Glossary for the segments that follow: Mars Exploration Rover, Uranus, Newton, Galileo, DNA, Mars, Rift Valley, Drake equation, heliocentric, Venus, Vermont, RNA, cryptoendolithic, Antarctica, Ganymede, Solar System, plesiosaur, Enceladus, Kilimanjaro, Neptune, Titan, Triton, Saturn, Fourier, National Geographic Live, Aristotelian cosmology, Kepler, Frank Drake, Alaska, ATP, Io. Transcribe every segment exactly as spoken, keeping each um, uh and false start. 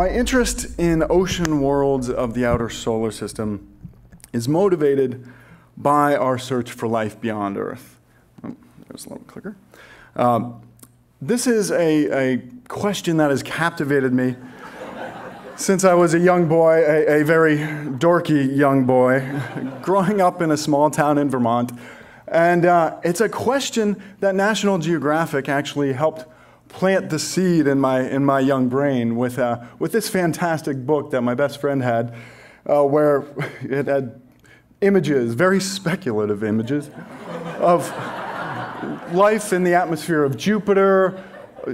My interest in ocean worlds of the outer solar system is motivated by our search for life beyond Earth. Oh, there's a little clicker. Uh, this is a, a question that has captivated me since I was a young boy, a, a very dorky young boy, growing up in a small town in Vermont. And uh, it's a question that National Geographic actually helped plant the seed in my, in my young brain with, uh, with this fantastic book that my best friend had, uh, where it had images, very speculative images, of life in the atmosphere of Jupiter,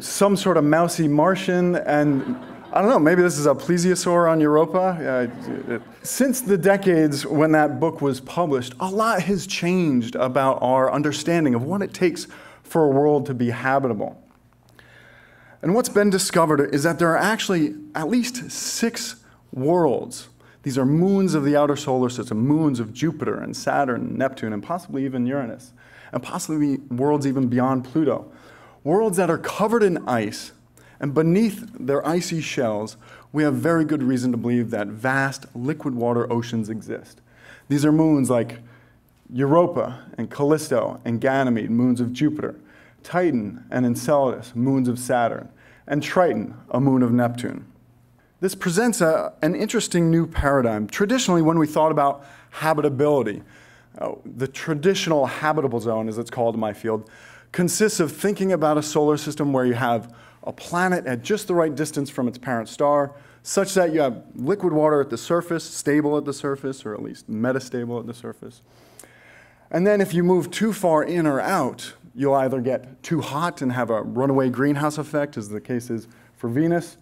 some sort of mousy Martian, and I don't know, maybe this is a plesiosaur on Europa. Uh, it, since the decades when that book was published, a lot has changed about our understanding of what it takes for a world to be habitable. And what's been discovered is that there are actually at least six worlds. These are moons of the outer solar system, moons of Jupiter and Saturn, and Neptune, and possibly even Uranus, and possibly worlds even beyond Pluto. Worlds that are covered in ice, and beneath their icy shells, we have very good reason to believe that vast liquid water oceans exist. These are moons like Europa and Callisto and Ganymede, moons of Jupiter, Titan and Enceladus, moons of Saturn, and Triton, a moon of Neptune. This presents a, an interesting new paradigm. Traditionally, when we thought about habitability, uh, the traditional habitable zone, as it's called in my field, consists of thinking about a solar system where you have a planet at just the right distance from its parent star, such that you have liquid water at the surface, stable at the surface, or at least metastable at the surface. And then if you move too far in or out, you'll either get too hot and have a runaway greenhouse effect, as the case is for Venus,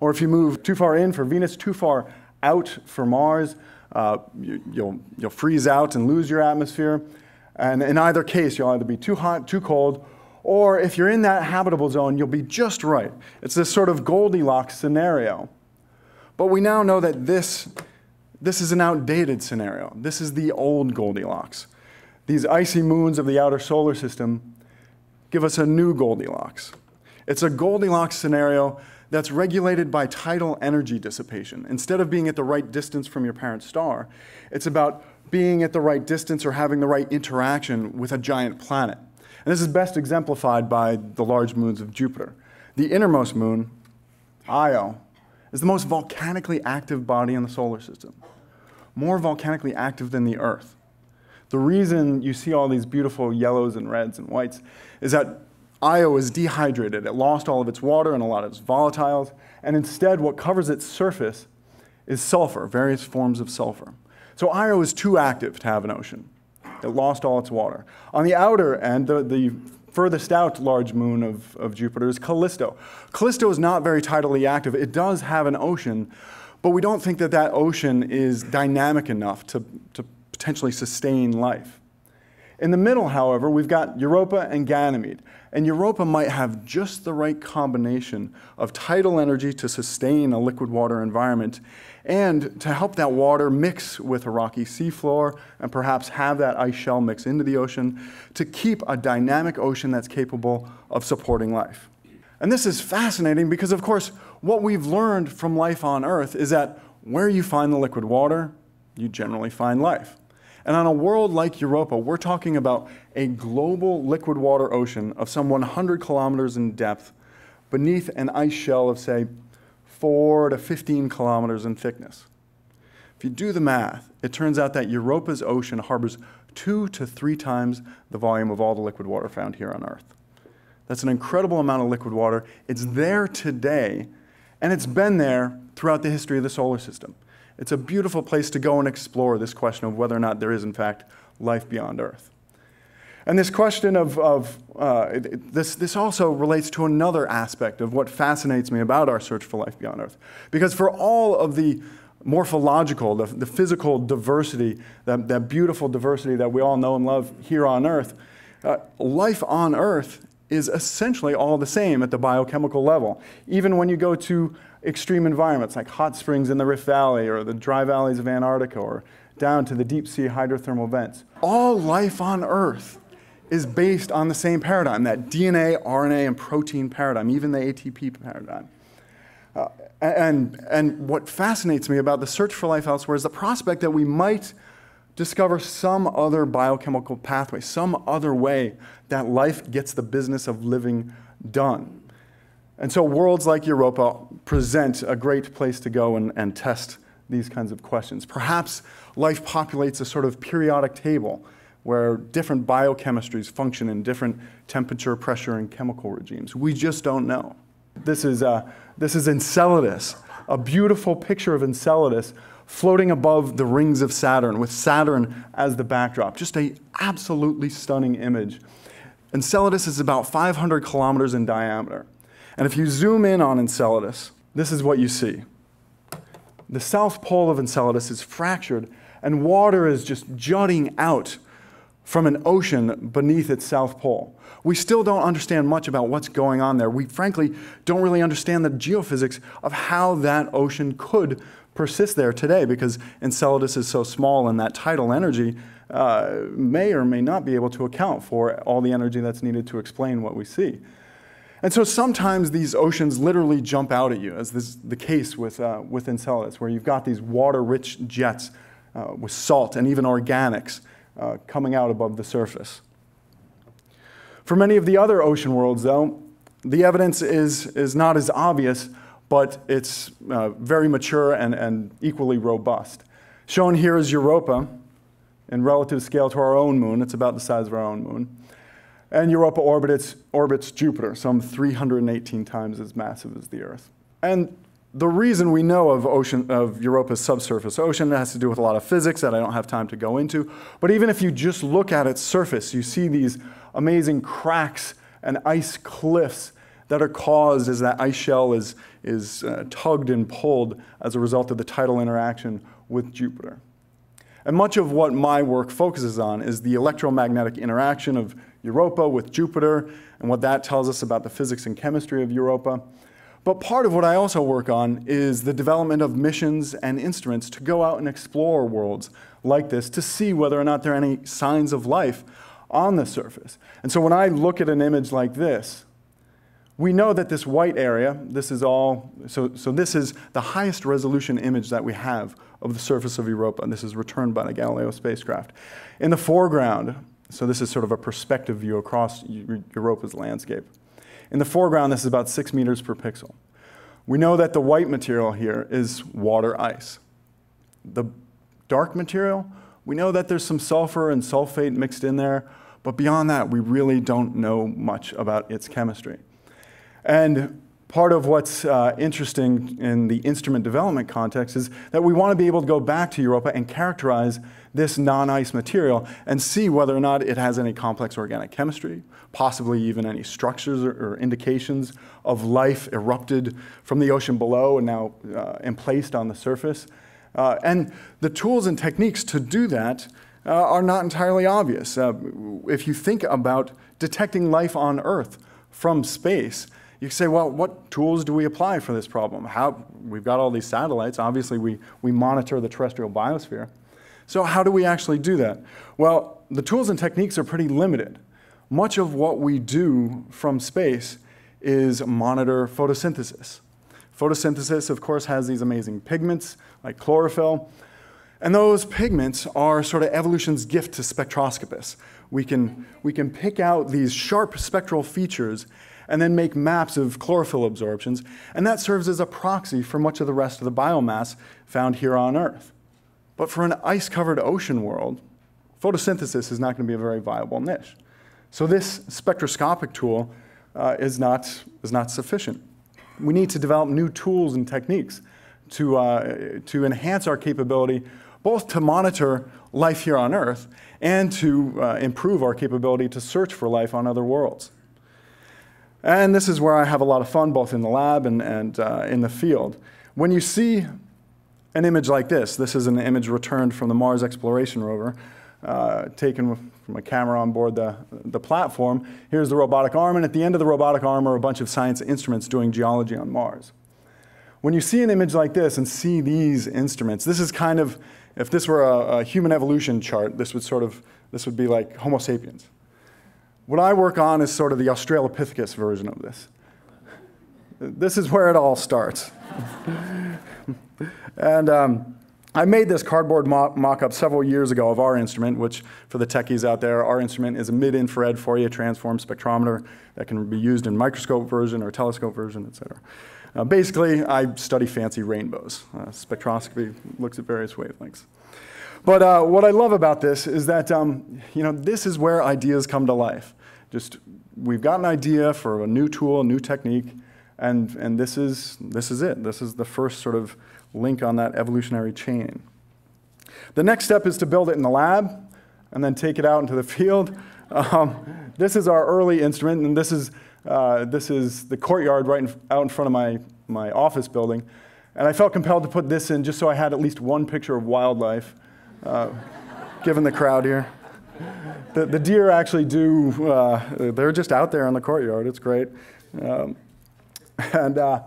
or if you move too far in for Venus, too far out for Mars, uh, you, you'll, you'll freeze out and lose your atmosphere. And in either case, you'll either be too hot, too cold, or if you're in that habitable zone, you'll be just right. It's this sort of Goldilocks scenario. But we now know that this, this is an outdated scenario. This is the old Goldilocks. These icy moons of the outer solar system give us a new Goldilocks. It's a Goldilocks scenario that's regulated by tidal energy dissipation. Instead of being at the right distance from your parent star, it's about being at the right distance or having the right interaction with a giant planet. And this is best exemplified by the large moons of Jupiter. The innermost moon, Io, is the most volcanically active body in the solar system, more volcanically active than the Earth. The reason you see all these beautiful yellows and reds and whites is that Io is dehydrated. It lost all of its water and a lot of its volatiles, and instead what covers its surface is sulfur, various forms of sulfur. So Io is too active to have an ocean. It lost all its water. On the outer end, the, the furthest out large moon of, of Jupiter is Callisto. Callisto is not very tidally active. It does have an ocean, but we don't think that that ocean is dynamic enough to, to potentially sustain life. In the middle, however, we've got Europa and Ganymede. And Europa might have just the right combination of tidal energy to sustain a liquid water environment and to help that water mix with a rocky seafloor and perhaps have that ice shell mix into the ocean to keep a dynamic ocean that's capable of supporting life. And this is fascinating because, of course, what we've learned from life on Earth is that where you find the liquid water, you generally find life. And on a world like Europa, we're talking about a global liquid water ocean of some one hundred kilometers in depth beneath an ice shell of, say, four to fifteen kilometers in thickness. If you do the math, it turns out that Europa's ocean harbors two to three times the volume of all the liquid water found here on Earth. That's an incredible amount of liquid water. It's there today, and it's been there throughout the history of the solar system. It's a beautiful place to go and explore this question of whether or not there is, in fact, life beyond Earth. And this question of, of uh, it, this, this also relates to another aspect of what fascinates me about our search for life beyond Earth. Because for all of the morphological, the, the physical diversity, that, that beautiful diversity that we all know and love here on Earth, uh, life on Earth is essentially all the same at the biochemical level. Even when you go to extreme environments like hot springs in the Rift Valley or the dry valleys of Antarctica or down to the deep sea hydrothermal vents, all life on Earth is based on the same paradigm, that D N A, R N A, and protein paradigm, even the A T P paradigm. Uh, And, and what fascinates me about the search for life elsewhere is the prospect that we might discover some other biochemical pathway, some other way that life gets the business of living done. And so worlds like Europa present a great place to go and, and test these kinds of questions. Perhaps life populates a sort of periodic table where different biochemistries function in different temperature, pressure, and chemical regimes. We just don't know. This is, uh, this is Enceladus, a beautiful picture of Enceladus floating above the rings of Saturn, with Saturn as the backdrop. Just an absolutely stunning image. Enceladus is about five hundred kilometers in diameter. And if you zoom in on Enceladus, this is what you see. The south pole of Enceladus is fractured, and water is just jutting out from an ocean beneath its south pole. We still don't understand much about what's going on there. We frankly don't really understand the geophysics of how that ocean could persist there today, because Enceladus is so small and that tidal energy uh, may or may not be able to account for all the energy that's needed to explain what we see. And so sometimes these oceans literally jump out at you, as this is the case with, uh, with Enceladus, where you've got these water-rich jets uh, with salt and even organics uh, coming out above the surface. For many of the other ocean worlds, though, the evidence is, is not as obvious, but it's uh, very mature and, and equally robust. Shown here is Europa in relative scale to our own moon. It's about the size of our own moon. And Europa orbits, orbits Jupiter, some three hundred eighteen times as massive as the Earth. And the reason we know of, ocean, of Europa's subsurface ocean has to do with a lot of physics that I don't have time to go into. But even if you just look at its surface, you see these amazing cracks and ice cliffs that are caused as that ice shell is, is uh, tugged and pulled as a result of the tidal interaction with Jupiter. And much of what my work focuses on is the electromagnetic interaction of Europa with Jupiter and what that tells us about the physics and chemistry of Europa. But part of what I also work on is the development of missions and instruments to go out and explore worlds like this to see whether or not there are any signs of life on the surface. And so when I look at an image like this, we know that this white area, this is all, so, so this is the highest resolution image that we have of the surface of Europa, and this is returned by the Galileo spacecraft. In the foreground, so this is sort of a perspective view across Europa's landscape. In the foreground, this is about six meters per pixel. We know that the white material here is water ice. The dark material, we know that there's some sulfur and sulfate mixed in there, but beyond that, we really don't know much about its chemistry. And part of what's uh, interesting in the instrument development context is that we want to be able to go back to Europa and characterize this non-ice material and see whether or not it has any complex organic chemistry, possibly even any structures or, or indications of life erupted from the ocean below and now uh, emplaced on the surface. Uh, and the tools and techniques to do that uh, are not entirely obvious. Uh, if you think about detecting life on Earth from space, you say, well, what tools do we apply for this problem? How, we've got all these satellites. Obviously, we, we monitor the terrestrial biosphere. So how do we actually do that? Well, the tools and techniques are pretty limited. Much of what we do from space is monitor photosynthesis. Photosynthesis, of course, has these amazing pigments, like chlorophyll. And those pigments are sort of evolution's gift to spectroscopists. We can, we can pick out these sharp spectral features and then make maps of chlorophyll absorptions, and that serves as a proxy for much of the rest of the biomass found here on Earth. But for an ice-covered ocean world, photosynthesis is not going to be a very viable niche. So this spectroscopic tool uh, is, not, is not sufficient. We need to develop new tools and techniques to, uh, to enhance our capability both to monitor life here on Earth and to uh, improve our capability to search for life on other worlds. And this is where I have a lot of fun, both in the lab and, and uh, in the field. When you see an image like this, this is an image returned from the Mars Exploration Rover, uh, taken from a camera on board the, the platform. Here's the robotic arm, and at the end of the robotic arm are a bunch of science instruments doing geology on Mars. When you see an image like this and see these instruments, this is kind of, if this were a, a human evolution chart, this would sort of, this would be like Homo sapiens. What I work on is sort of the Australopithecus version of this. This is where it all starts. And um, I made this cardboard mock-up several years ago of our instrument, which for the techies out there, our instrument is a mid-infrared Fourier transform spectrometer that can be used in microscope version or telescope version, et cetera. Uh, basically, I study fancy rainbows. Uh, spectroscopy looks at various wavelengths. But uh, what I love about this is that um, you know, this is where ideas come to life. Just we've got an idea for a new tool, a new technique, and, and this, is, this is it. This is the first sort of link on that evolutionary chain. The next step is to build it in the lab and then take it out into the field. Um, this is our early instrument, and this is, uh, this is the courtyard right in, out in front of my, my office building. And I felt compelled to put this in just so I had at least one picture of wildlife, uh, given the crowd here. The, the deer actually do, uh, they're just out there in the courtyard. It's great. Um, and uh,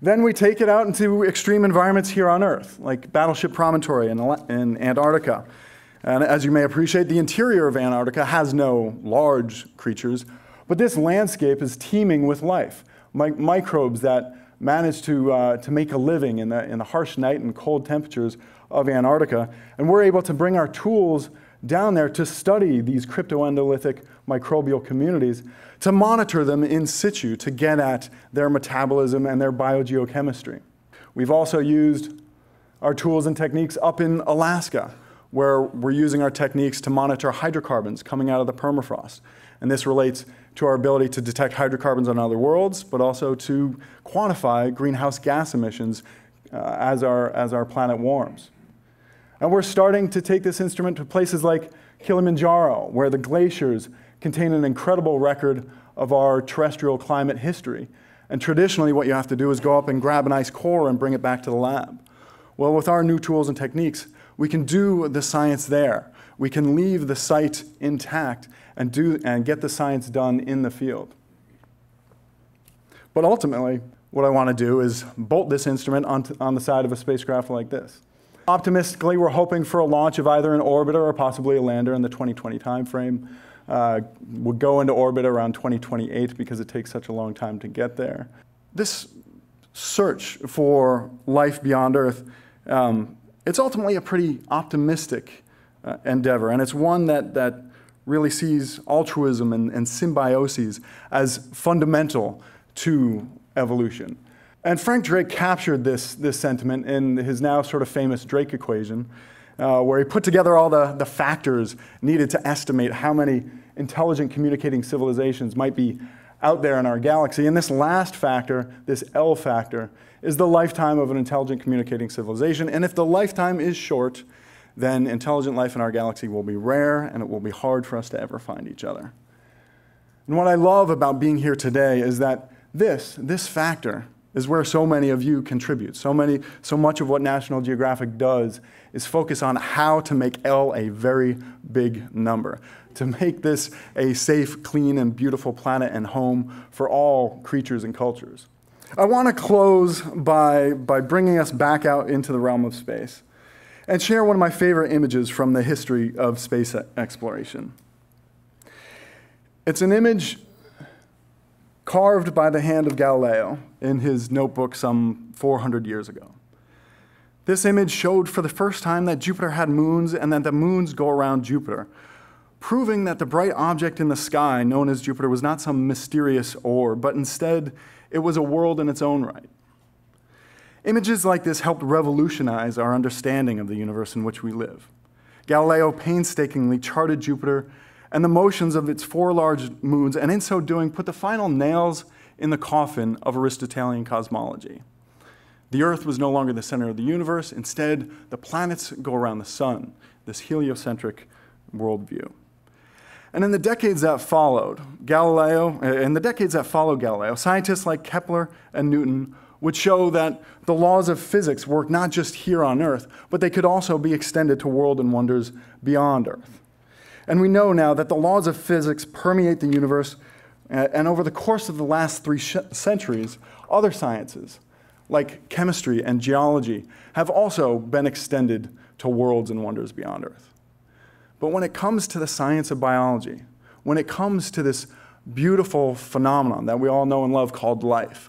then we take it out into extreme environments here on Earth, like Battleship Promontory in, in Antarctica. And as you may appreciate, the interior of Antarctica has no large creatures, but this landscape is teeming with life, mi microbes that manage to, uh, to make a living in the, in the harsh night and cold temperatures of Antarctica. And we're able to bring our tools down there to study these cryptoendolithic microbial communities, to monitor them in situ, to get at their metabolism and their biogeochemistry. We've also used our tools and techniques up in Alaska, where we're using our techniques to monitor hydrocarbons coming out of the permafrost. And this relates to our ability to detect hydrocarbons on other worlds, but also to quantify greenhouse gas emissions uh, as, our, as our planet warms. And we're starting to take this instrument to places like Kilimanjaro, where the glaciers contain an incredible record of our terrestrial climate history. And traditionally, what you have to do is go up and grab an ice core and bring it back to the lab. Well, with our new tools and techniques, we can do the science there. We can leave the site intact and, do, and get the science done in the field. But ultimately, what I want to do is bolt this instrument on, on the side of a spacecraft like this. Optimistically, we're hoping for a launch of either an orbiter or possibly a lander in the twenty twenty timeframe. Uh, we'll go into orbit around twenty twenty-eight because it takes such a long time to get there. This search for life beyond Earth, um, it's ultimately a pretty optimistic uh, endeavor, and it's one that, that really sees altruism and, and symbioses as fundamental to evolution. And Frank Drake captured this, this sentiment in his now sort of famous Drake equation, uh, where he put together all the, the factors needed to estimate how many intelligent communicating civilizations might be out there in our galaxy. And this last factor, this L factor, is the lifetime of an intelligent communicating civilization. And if the lifetime is short, then intelligent life in our galaxy will be rare, and it will be hard for us to ever find each other. And what I love about being here today is that this, this factor, is where so many of you contribute. So many, so much of what National Geographic does is focus on how to make L a very big number, to make this a safe, clean, and beautiful planet and home for all creatures and cultures. I want to close by, by bringing us back out into the realm of space and share one of my favorite images from the history of space exploration. It's an image carved by the hand of Galileo in his notebook some four hundred years ago. This image showed for the first time that Jupiter had moons and that the moons go around Jupiter, proving that the bright object in the sky known as Jupiter was not some mysterious orb, but instead it was a world in its own right. Images like this helped revolutionize our understanding of the universe in which we live. Galileo painstakingly charted Jupiter and the motions of its four large moons, and in so doing put the final nails in the coffin of Aristotelian cosmology. The Earth was no longer the center of the universe. Instead, the planets go around the sun, this heliocentric worldview. And in the decades that followed, Galileo, in the decades that followed Galileo, scientists like Kepler and Newton would show that the laws of physics work not just here on Earth, but they could also be extended to world and wonders beyond Earth. And we know now that the laws of physics permeate the universe, and over the course of the last three centuries, other sciences, like chemistry and geology, have also been extended to worlds and wonders beyond Earth. But when it comes to the science of biology, when it comes to this beautiful phenomenon that we all know and love called life,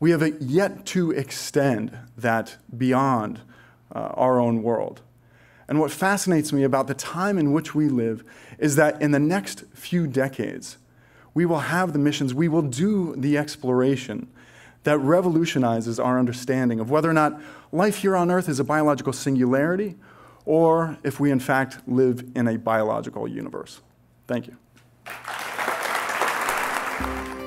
we have yet to extend that beyond uh, our own world. And what fascinates me about the time in which we live is that in the next few decades, we will have the missions, we will do the exploration that revolutionizes our understanding of whether or not life here on Earth is a biological singularity, or if we in fact live in a biological universe. Thank you.